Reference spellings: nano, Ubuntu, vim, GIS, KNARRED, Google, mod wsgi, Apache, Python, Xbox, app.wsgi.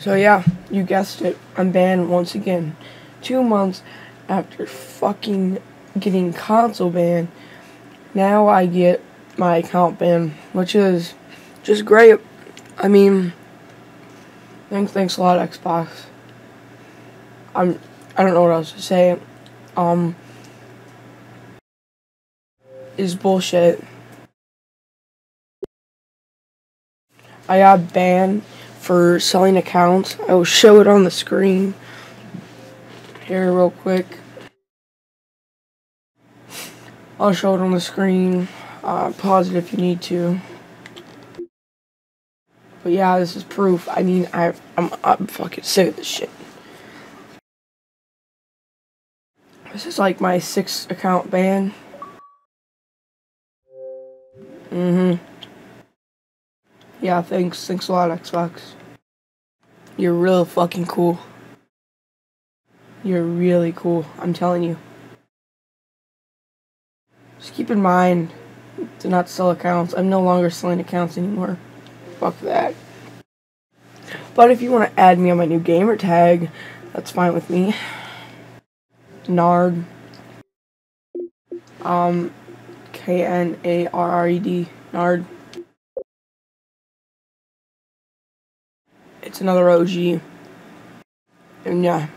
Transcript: So yeah, you guessed it, I'm banned once again. 2 months after fucking getting console banned, now I get my account banned, which is just great. I mean, thanks a lot, Xbox. I don't know what else to say. Is bullshit. I got banned for selling accounts. I will show it on the screen here real quick. I'll show it on the screen. Pause it if you need to. But yeah, this is proof. I mean, I'm fucking sick of this shit. This is like my 6th account ban. Yeah, thanks a lot, Xbox. You're real fucking cool. You're really cool, I'm telling you. Just keep in mind to not sell accounts. I'm no longer selling accounts anymore. Fuck that. But if you want to add me on my new gamer tag, that's fine with me. Nard. KNARRED. Nard. It's another OG. And yeah.